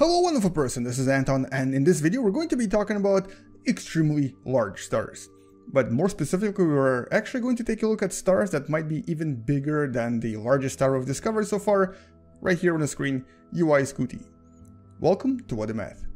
Hello wonderful person, this is Anton, and in this video we're going to be talking about extremely large stars. But more specifically, we're actually going to take a look at stars that might be even bigger than the largest star we've discovered so far, right here on the screen, UY Scuti. Welcome to What Da Math.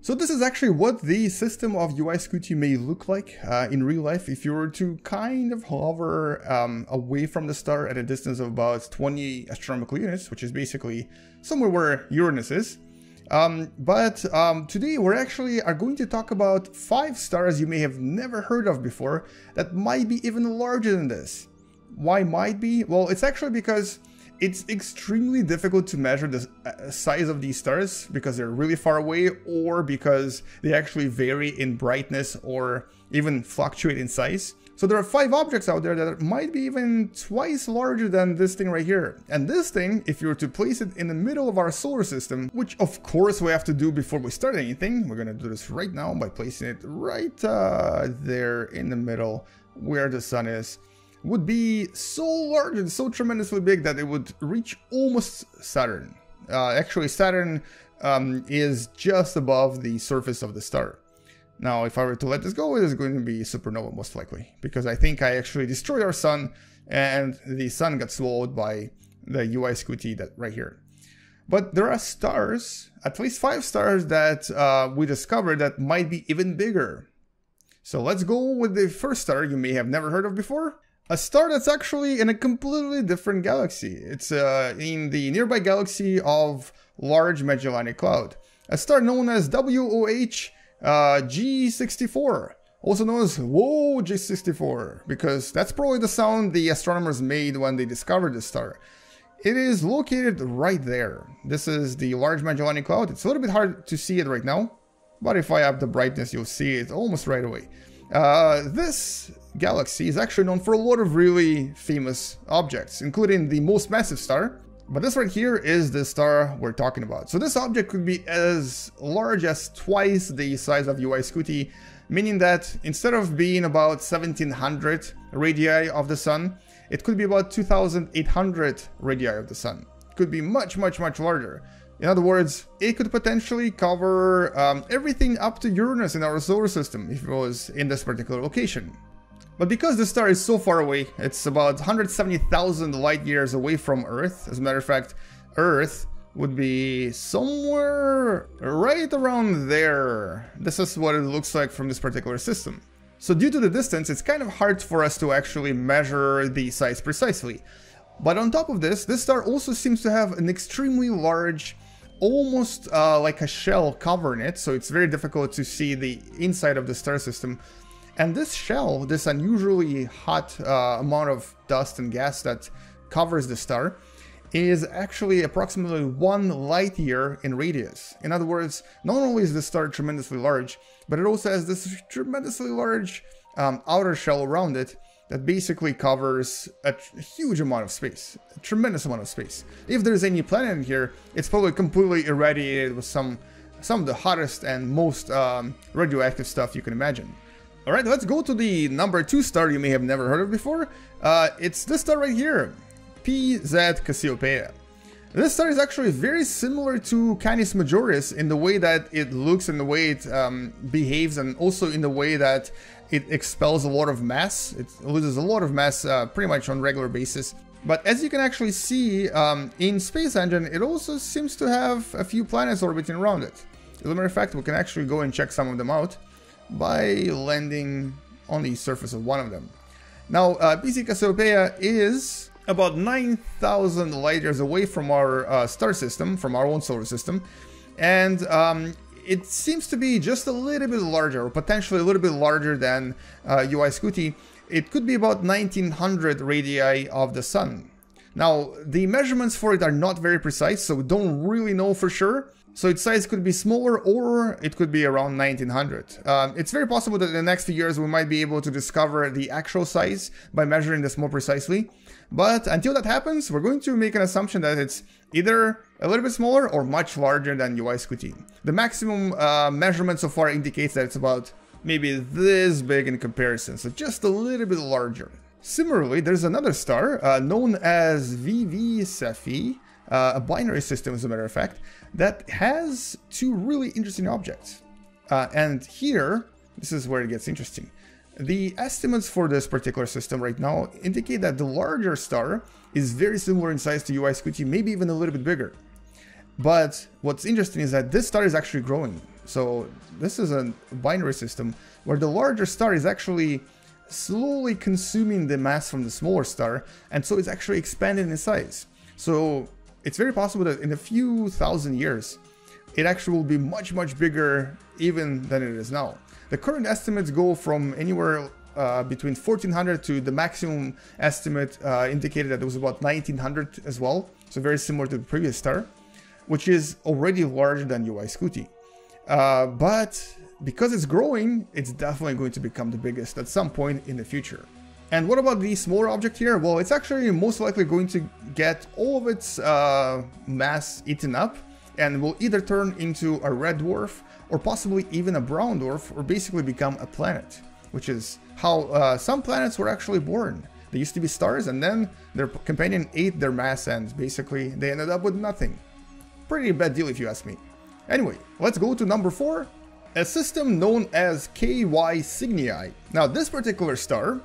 So this is actually what the system of UY Scuti may look like in real life if you were to kind of hover away from the star at a distance of about 20 astronomical units, which is basically somewhere where Uranus is. Today we're actually going to talk about 5 stars you may have never heard of before that might be even larger than this. Why might be? Well, it's actually because it's extremely difficult to measure the size of these stars because they're really far away or because they actually vary in brightness or even fluctuate in size. So there are 5 objects out there that might be even twice larger than this thing right here. And this thing, if you were to place it in the middle of our solar system, which of course we have to do before we start anything, we're gonna do this right now by placing it right there in the middle where the sun is, would be so large and so tremendously big that it would reach almost Saturn. Actually, Saturn is just above the surface of the star. Now, if I were to let this go, it is going to be supernova most likely, because I think I actually destroyed our sun and the sun got swallowed by the UY Scuti that right here. But there are stars, at least 5 stars that we discovered that might be even bigger. So let's go with the first star you may have never heard of before. A star that's actually in a completely different galaxy. It's in the nearby galaxy of Large Magellanic Cloud. A star known as WOH G64, also known as WOH G64, because that's probably the sound the astronomers made when they discovered this star. It is located right there. This is the Large Magellanic Cloud. It's a little bit hard to see it right now, but if I up the brightness, you'll see it almost right away. This galaxy is actually known for a lot of really famous objects, including the most massive star, but this right here is the star we're talking about. So this object could be as large as twice the size of UY Scuti, meaning that instead of being about 1700 radii of the sun, it could be about 2800 radii of the sun. It could be much, much, much larger. In other words, it could potentially cover everything up to Uranus in our solar system if it was in this particular location. But because the star is so far away, it's about 170,000 light years away from Earth. As a matter of fact, Earth would be somewhere right around there. This is what it looks like from this particular system. So due to the distance, it's kind of hard for us to actually measure the size precisely. But on top of this, this star also seems to have an extremely large, almost like a shell covering it, so it's very difficult to see the inside of the star system. And this shell, this unusually hot amount of dust and gas that covers the star, is actually approximately 1 light year in radius. In other words, not only is this star tremendously large, but it also has this tremendously large outer shell around it that basically covers a huge amount of space, a tremendous amount of space. If there's any planet in here, it's probably completely irradiated with some of the hottest and most radioactive stuff you can imagine. All right, let's go to the number 2 star you may have never heard of before. It's this star right here, PZ Cassiopeiae. This star is actually very similar to Canis Majoris in the way that it looks, in the way it behaves, and also in the way that it expels a lot of mass. It loses a lot of mass pretty much on a regular basis. But as you can actually see in Space Engine, it also seems to have a few planets orbiting around it. As a matter of fact, we can actually go and check some of them out by landing on the surface of one of them. Now, PZ Cassiopeiae is about 9,000 light years away from our star system, from our own solar system, and it seems to be just a little bit larger, or potentially a little bit larger than UY Scuti. It could be about 1900 radii of the sun. Now, the measurements for it are not very precise, so we don't really know for sure. So its size could be smaller, or it could be around 1900. It's very possible that in the next few years we might be able to discover the actual size by measuring this more precisely. But until that happens, we're going to make an assumption that it's either a little bit smaller or much larger than UY Scuti. The maximum measurement so far indicates that it's about maybe this big in comparison, so just a little bit larger. Similarly, there's another star known as VV Cephei, a binary system as a matter of fact, that has two really interesting objects. And here, this is where it gets interesting. The estimates for this particular system right now indicate that the larger star is very similar in size to UY Scuti, maybe even a little bit bigger. But what's interesting is that this star is actually growing. So this is a binary system where the larger star is actually slowly consuming the mass from the smaller star, and so it's actually expanding in size. So it's very possible that in a few thousand years, it actually will be much, much bigger even than it is now. The current estimates go from anywhere between 1400 to the maximum estimate indicated that it was about 1900 as well. So very similar to the previous star, which is already larger than UY Scuti. But because it's growing, it's definitely going to become the biggest at some point in the future. And what about the smaller object here? Well, it's actually most likely going to get all of its mass eaten up and will either turn into a red dwarf or possibly even a brown dwarf, or basically become a planet, which is how some planets were actually born. They used to be stars, and then their companion ate their mass, and basically they ended up with nothing. Pretty bad deal if you ask me. Anyway, let's go to number 4, a system known as KY Cygni. Now this particular star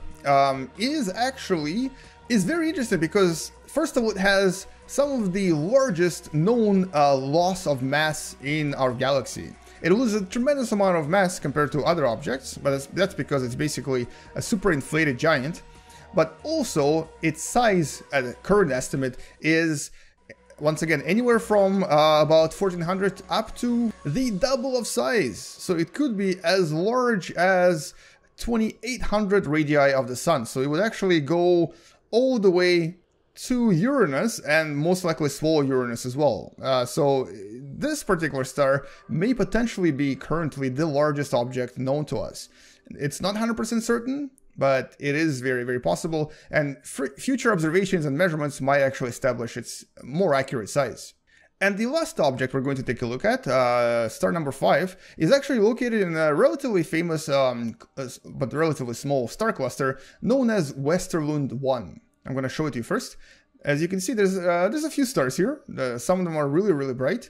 is very interesting because first of all it has some of the largest known loss of mass in our galaxy. It loses a tremendous amount of mass compared to other objects, but that's because it's basically a super inflated giant. But also its size at the current estimate is once again anywhere from about 1400 up to the double of size. So it could be as large as 2800 radii of the sun. So it would actually go all the way to Uranus and most likely swallow Uranus as well. So this particular star may potentially be currently the largest object known to us. It's not 100% certain, but it is very, very possible, and future observations and measurements might actually establish its more accurate size. And the last object we're going to take a look at, star number 5, is actually located in a relatively famous but relatively small star cluster known as Westerlund 1. I'm going to show it to you first. As you can see, there's a few stars here. Some of them are really, really bright.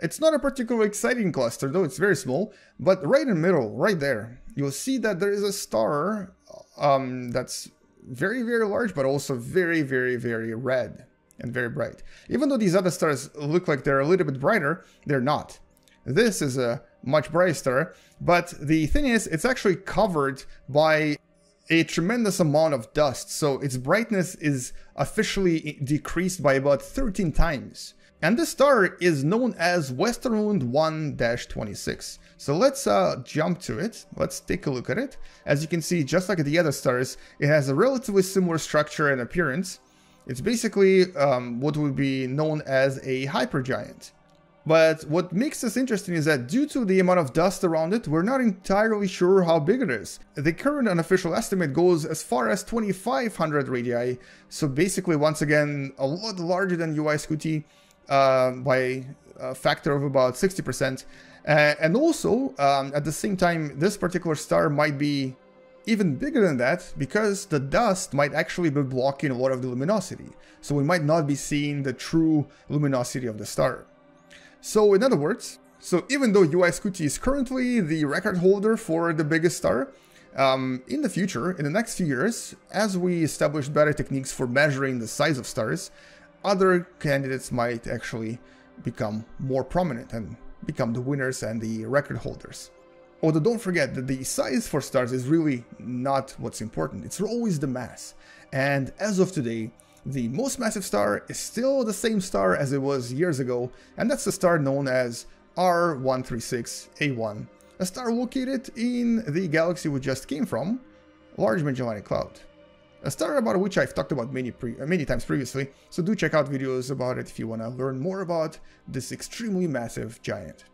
It's not a particularly exciting cluster, though it's very small, but right in the middle, right there, you'll see that there is a star that's very, very large, but also very, very, very red and very bright. Even though these other stars look like they're a little bit brighter, they're not. This is a much brighter star, but the thing is, it's actually covered by a tremendous amount of dust, so its brightness is officially decreased by about 13 times. And this star is known as Westerlund 1-26. So let's jump to it. Let's take a look at it. As you can see, just like the other stars, it has a relatively similar structure and appearance. It's basically what would be known as a hypergiant. But what makes this interesting is that due to the amount of dust around it, we're not entirely sure how big it is. The current unofficial estimate goes as far as 2500 radii. So basically, once again, a lot larger than UY Scuti by a factor of about 60%. And also, at the same time, this particular star might be even bigger than that because the dust might actually be blocking a lot of the luminosity. So we might not be seeing the true luminosity of the star. So in other words, so even though UY Scuti is currently the record holder for the biggest star, in the future, in the next few years, as we establish better techniques for measuring the size of stars, other candidates might actually become more prominent and become the winners and the record holders. Although don't forget that the size for stars is really not what's important, it's always the mass. And as of today, the most massive star is still the same star as it was years ago, and that's the star known as R136A1, a star located in the galaxy we just came from, Large Magellanic Cloud. A star about which I've talked about many times previously, so do check out videos about it if you want to learn more about this extremely massive giant.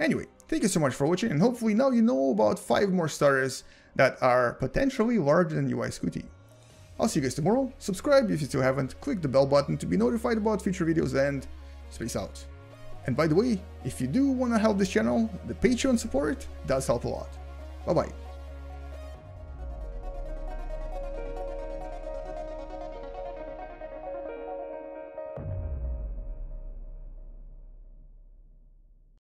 Anyway, thank you so much for watching, and hopefully now you know about 5 more stars that are potentially larger than UY Scuti. I'll see you guys tomorrow. Subscribe if you still haven't, click the bell button to be notified about future videos, and Space out. And by the way, if you do want to help this channel, the Patreon support does help a lot. Bye bye.